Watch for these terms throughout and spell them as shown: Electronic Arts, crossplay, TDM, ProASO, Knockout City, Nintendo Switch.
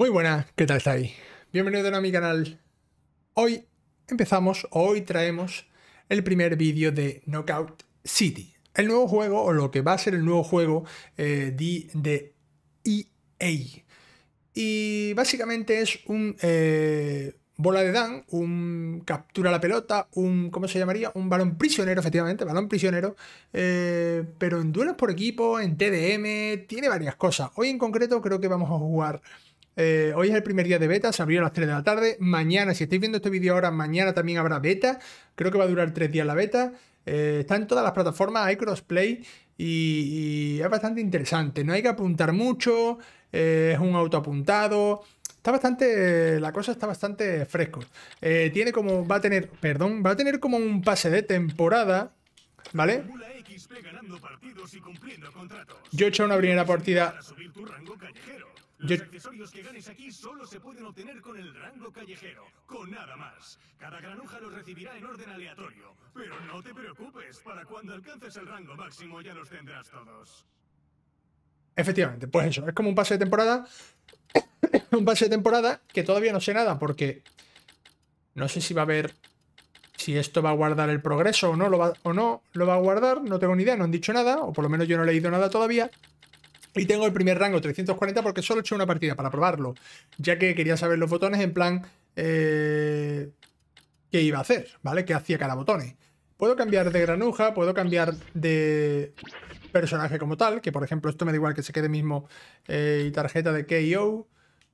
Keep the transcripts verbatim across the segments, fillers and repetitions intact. Muy buenas, ¿qué tal estáis? Bienvenidos a mi canal. Hoy empezamos, hoy traemos el primer vídeo de Knockout City, el nuevo juego, o lo que va a ser el nuevo juego eh, de E A. Y básicamente es un eh, bola de dan, un captura la pelota, un, ¿cómo se llamaría? Un balón prisionero, efectivamente, balón prisionero, eh, pero en duelos por equipo, en T D M, tiene varias cosas. Hoy en concreto creo que vamos a jugar... Eh, hoy es el primer día de beta, se abrió a las tres de la tarde. Mañana, si estáis viendo este vídeo ahora, mañana también habrá beta. Creo que va a durar tres días la beta. Eh, está en todas las plataformas, hay crossplay y, y es bastante interesante. No hay que apuntar mucho, eh, es un autoapuntado. Está bastante, eh, la cosa está bastante fresco. Eh, tiene como, va a tener, perdón, va a tener como un pase de temporada, ¿vale? Yo he hecho una primera partida. Yo... Los accesorios que ganes aquí solo se pueden obtener con el rango callejero, con nada más. Cada granuja los recibirá en orden aleatorio, pero no te preocupes, para cuando alcances el rango máximo ya los tendrás todos. Efectivamente, pues eso, es como un pase de temporada, un pase de temporada que todavía no sé nada, porque no sé si va a haber, si esto va a guardar el progreso o no, lo va, o no lo va a guardar, no tengo ni idea, no han dicho nada, o por lo menos yo no he leído nada todavía. Y tengo el primer rango trescientos cuarenta porque solo he hecho una partida para probarlo, ya que quería saber los botones en plan eh, qué iba a hacer, ¿vale? Qué hacía cada botón. Puedo cambiar de granuja, puedo cambiar de personaje como tal, que por ejemplo esto me da igual que se quede mismo. Eh, y tarjeta de K O,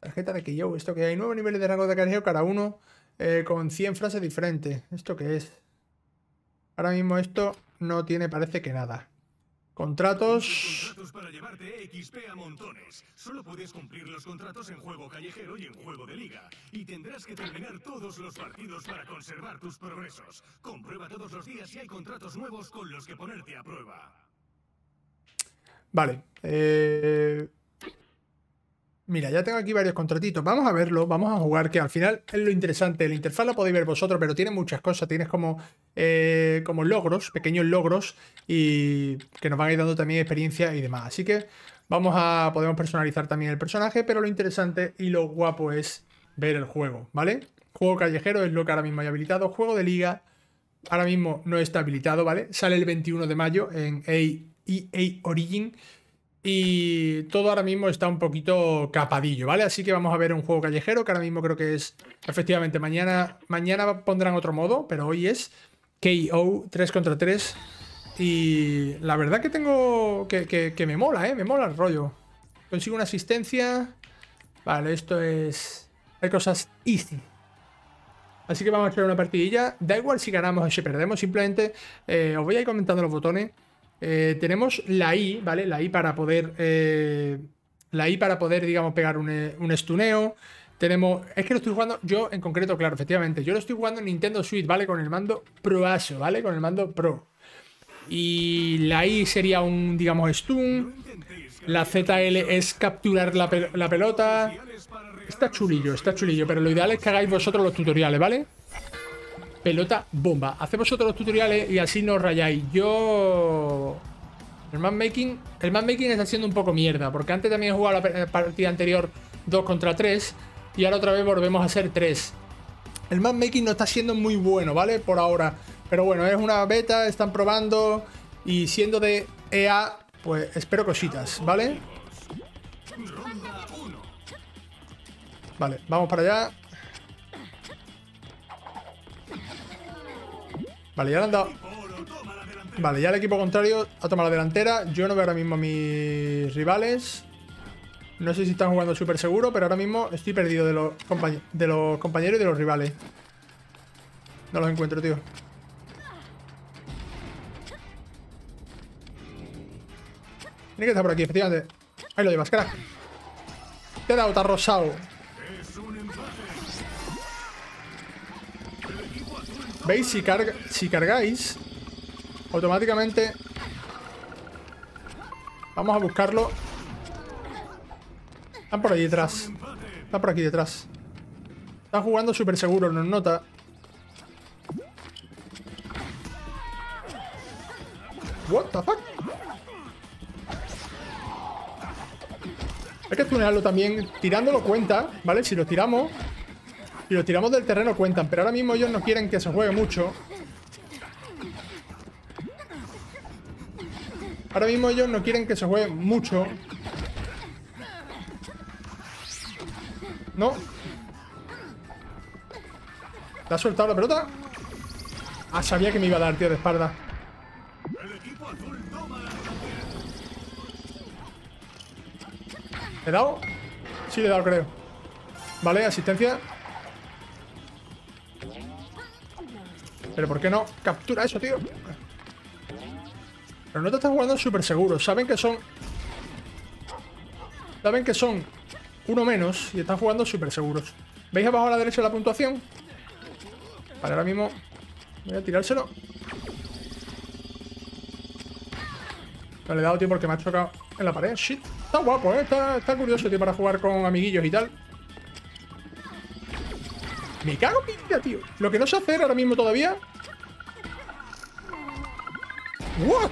tarjeta de K O, esto que hay, nuevos niveles de rango de carreo cada uno eh, con cien frases diferentes. ¿Esto qué es? Ahora mismo esto no tiene, parece que nada. Contratos. Contratos para llevarte X P a montones. Solo puedes cumplir los contratos en juego callejero y en juego de liga. Y tendrás que terminar todos los partidos para conservar tus progresos. Comprueba todos los días si hay contratos nuevos con los que ponerte a prueba. Vale. Eh... Mira, ya tengo aquí varios contratitos. Vamos a verlo, vamos a jugar, que al final es lo interesante. La interfaz la podéis ver vosotros, pero tiene muchas cosas. Tienes como, eh, como logros, pequeños logros, y que nos van a ir dando también experiencia y demás. Así que vamos a, podemos personalizar también el personaje, pero lo interesante y lo guapo es ver el juego, ¿vale? Juego callejero es lo que ahora mismo hay habilitado. Juego de liga ahora mismo no está habilitado, ¿vale? Sale el veintiuno de mayo en E A Origin. Y todo ahora mismo está un poquito capadillo, ¿vale? Así que vamos a ver un juego callejero que ahora mismo creo que es... Efectivamente, mañana, mañana pondrán otro modo, pero hoy es K O tres contra tres. Y la verdad que tengo... Que, que, que me mola, ¿eh? Me mola el rollo. Consigo una asistencia. Vale, esto es... Hay cosas easy. Así que vamos a hacer una partidilla. Da igual si ganamos o si perdemos, simplemente eh, os voy a ir comentando los botones. Eh, tenemos la I, ¿vale? La I para poder, eh, la I para poder, digamos, pegar un, un estuneo. Tenemos, es que lo estoy jugando yo en concreto, claro, efectivamente. Yo lo estoy jugando en Nintendo Switch, ¿vale? Con el mando ProASO, ¿vale? Con el mando Pro. Y la I sería un, digamos, stun. La Z L es capturar la, pel la pelota. Está chulillo, está chulillo, pero lo ideal es que hagáis vosotros los tutoriales, ¿vale? Pelota bomba. Haced vosotros los tutoriales y así no os rayáis. Yo... El matchmaking... El matchmaking está siendo un poco mierda, porque antes también he jugado la partida anterior dos contra tres y ahora otra vez volvemos a ser tres. El matchmaking no está siendo muy bueno, ¿vale? Por ahora. Pero bueno, es una beta, están probando y siendo de E A, pues espero cositas, ¿vale? Vale, vamos para allá. Vale, ya le han dado. Vale, ya el equipo contrario ha tomado la delantera. Yo no veo ahora mismo a mis rivales. No sé si están jugando súper seguro, pero ahora mismo estoy perdido de los, de los compañeros y de los rivales. No los encuentro, tío. Tiene que estar por aquí, efectivamente. Ahí lo llevas, crack. Te he dado, te ha rosado. ¿Veis? Si, carga, si cargáis, automáticamente... Vamos a buscarlo. Están por ahí detrás. Están por aquí detrás. Están jugando súper seguro, nos nota. What the fuck? Hay que tunearlo también. Tirándolo cuenta, ¿vale? Si lo tiramos... Si lo tiramos del terreno cuentan. Pero ahora mismo ellos no quieren que se juegue mucho. Ahora mismo ellos no quieren que se juegue mucho. No. ¿Te ha soltado la pelota? Ah, sabía que me iba a dar, tío, de espalda. ¿Le he dado? Sí, le he dado, creo. Vale, asistencia. Pero ¿por qué no captura eso, tío? Pero no te están jugando súper seguro. Saben que son... Saben que son uno menos y están jugando súper seguros. ¿Veis abajo a la derecha la puntuación? Vale, ahora mismo voy a tirárselo. No le he dado, tío, porque me ha chocado en la pared. Shit. Está guapo, ¿eh? Está, está curioso, tío, para jugar con amiguillos y tal. Me cago en mi vida, tío. Lo que no sé hacer ahora mismo todavía... What?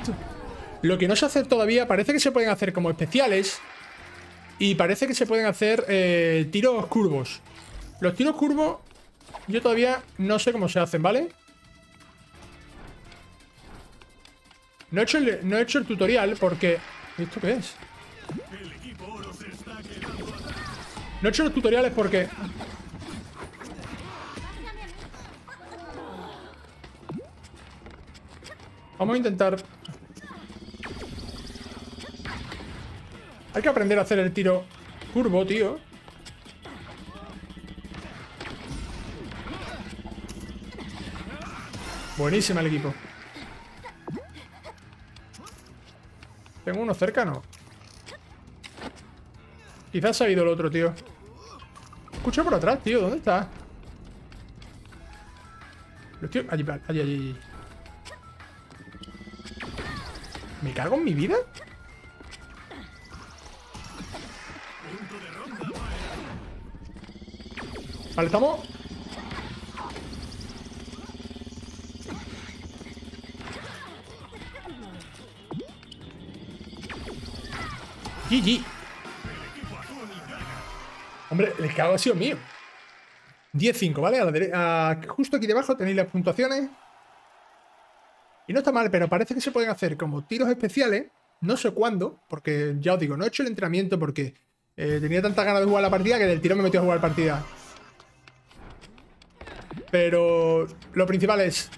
Lo que no sé hacer todavía, parece que se pueden hacer como especiales. Y parece que se pueden hacer eh, tiros curvos. Los tiros curvos yo todavía no sé cómo se hacen, ¿vale? No he hecho el, no he hecho el tutorial porque... ¿Esto qué es? No he hecho los tutoriales porque... Vamos a intentar... Hay que aprender a hacer el tiro curvo, tío. Buenísima el equipo. ¿Tengo uno cerca? No. Quizás se ha ido el otro, tío. Escucho por atrás, tío. ¿Dónde está? Los tíos... Allí, allí, allí. ¿Me cago en mi vida? Vale, estamos. G G. Hombre, el cago ha sido mío. diez cinco, ¿vale? A la derecha, justo aquí debajo tenéis las puntuaciones. Y no está mal, pero parece que se pueden hacer como tiros especiales. No sé cuándo, porque ya os digo, no he hecho el entrenamiento porque eh, tenía tanta ganas de jugar la partida que del tirón me metí a jugar la partida. Pero lo principal es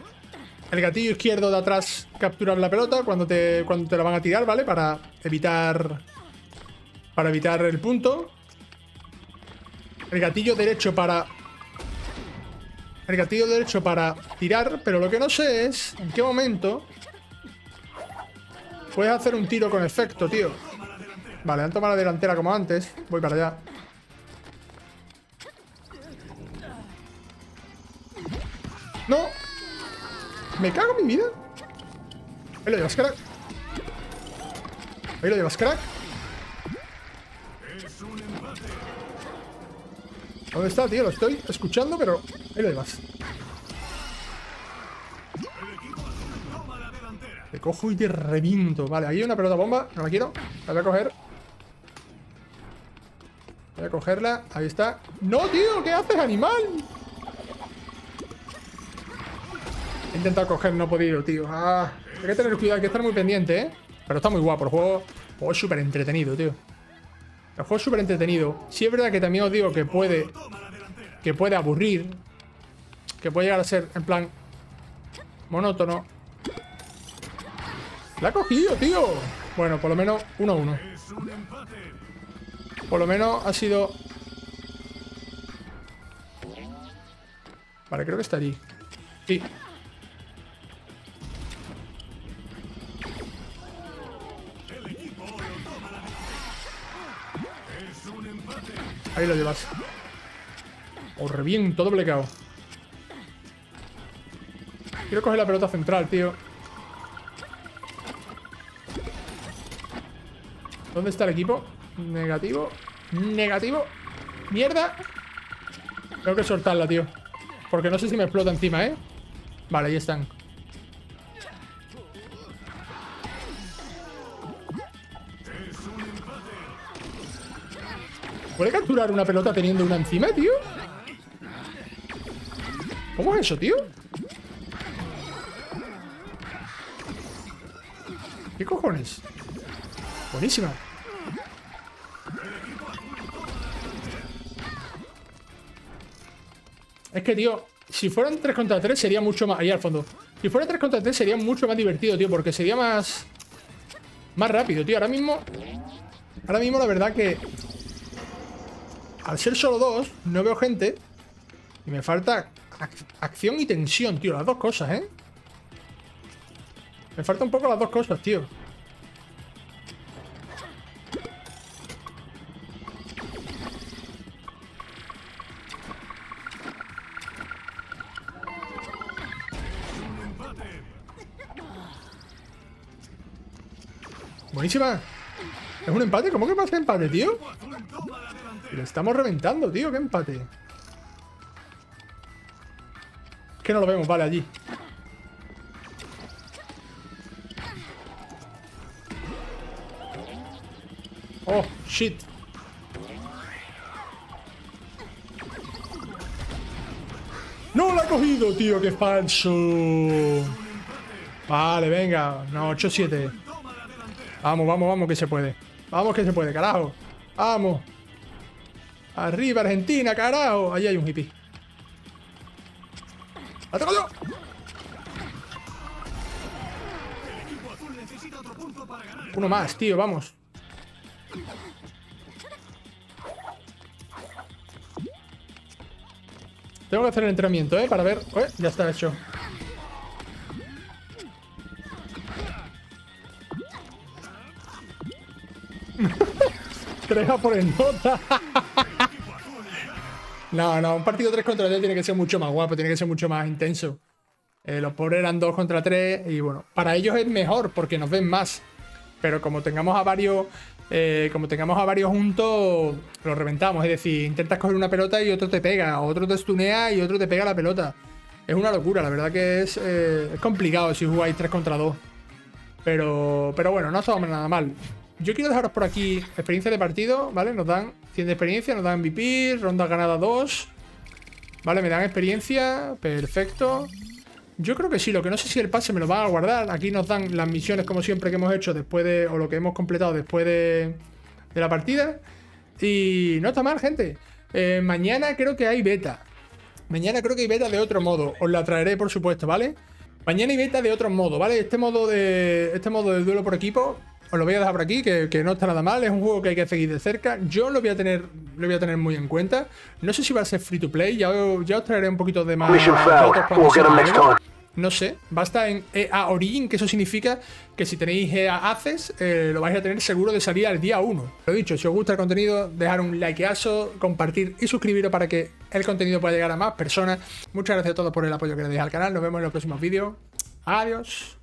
el gatillo izquierdo de atrás capturar la pelota cuando te, cuando te la van a tirar, ¿vale? Para evitar, para evitar el punto. El gatillo derecho para... El gatillo derecho para tirar, pero lo que no sé es en qué momento puedes hacer un tiro con efecto, tío. Vale, han tomado la delantera como antes. Voy para allá. ¡No! ¡Me cago en mi vida! Ahí lo llevas, crack. Ahí lo llevas, crack. ¿Dónde está, tío? Lo estoy escuchando, pero... Ahí lo llevas. Te cojo y te reviento. Vale, ahí hay una pelota bomba. No la quiero. La voy a coger. Voy a cogerla. Ahí está. ¡No, tío! ¿Qué haces, animal? He intentado coger, no he podido, tío. Ah, hay que tener cuidado, hay que estar muy pendiente, ¿eh? Pero está muy guapo el juego. El juego es súper entretenido, tío. El juego es súper entretenido. Sí es verdad que también os digo que puede... Que puede aburrir. Que puede llegar a ser, en plan... Monótono. ¡La ha cogido, tío! Bueno, por lo menos uno a uno. Por lo menos ha sido... Vale, creo que está allí. Sí. Ahí lo llevas. Os reviento, doble K O. Quiero coger la pelota central, tío. ¿Dónde está el equipo? Negativo. Negativo. ¡Mierda! Tengo que soltarla, tío. Porque no sé si me explota encima, ¿eh? Vale, ahí están. puede capturar una pelota teniendo una encima, tío? ¿Cómo es eso, tío? ¿Qué cojones? Buenísima. Es que, tío, si fueran tres contra tres sería mucho más... Ahí al fondo. Si fuera tres contra tres sería mucho más divertido, tío, porque sería más... Más rápido, tío. Ahora mismo... Ahora mismo la verdad que... Al ser solo dos, no veo gente. Y me falta ac acción y tensión, tío. Las dos cosas, ¿eh? Me falta un poco las dos cosas, tío. Buenísima. ¿Es un empate? ¿Cómo que pasa empate, tío? Lo estamos reventando, tío. ¿Qué empate? Es que no lo vemos. Vale, allí. Oh, shit. ¡No la ha cogido, tío! ¡Qué falso! Vale, venga. No, ocho siete. Vamos, vamos, vamos, que se puede. Vamos, que se puede, carajo. Vamos. Arriba, Argentina, carajo. Ahí hay un hippie. ¡Ataco yo! Uno más, tío, vamos. Tengo que hacer el entrenamiento, ¿eh? Para ver... Eh, ya está hecho. Treja por el nota. No, no, un partido tres contra tres tiene que ser mucho más guapo, tiene que ser mucho más intenso. Eh, los pobres eran dos contra tres y bueno, para ellos es mejor porque nos ven más. Pero como tengamos a varios, eh, como tengamos a varios juntos, los reventamos. Es decir, intentas coger una pelota y otro te pega, otro te stunea y otro te pega la pelota. Es una locura, la verdad que es, eh, es complicado si jugáis tres contra dos. Pero, pero bueno, no estamos nada mal. Yo quiero dejaros por aquí experiencia de partido, ¿vale? Nos dan cien de experiencia, nos dan M V P, ronda ganada dos. Vale, me dan experiencia, perfecto. Yo creo que sí, lo que no sé si el pase me lo van a guardar. Aquí nos dan las misiones como siempre que hemos hecho después de... O lo que hemos completado después de, de la partida. Y no está mal, gente. Eh, mañana creo que hay beta. Mañana creo que hay beta de otro modo. Os la traeré, por supuesto, ¿vale? Mañana hay beta de otro modo, ¿vale? Este modo de, este modo de duelo por equipo... Os lo voy a dejar por aquí, que, que no está nada mal. Es un juego que hay que seguir de cerca. Yo lo voy a tener, lo voy a tener muy en cuenta. No sé si va a ser free to play. Ya, ya os traeré un poquito de más. No sé. Va a estar en E A Origin, que eso significa que si tenéis E A Access, eh, lo vais a tener seguro de salir al día uno. Lo dicho, si os gusta el contenido, dejar un likeazo, compartir y suscribiros para que el contenido pueda llegar a más personas. Muchas gracias a todos por el apoyo que le deis al canal. Nos vemos en los próximos vídeos. Adiós.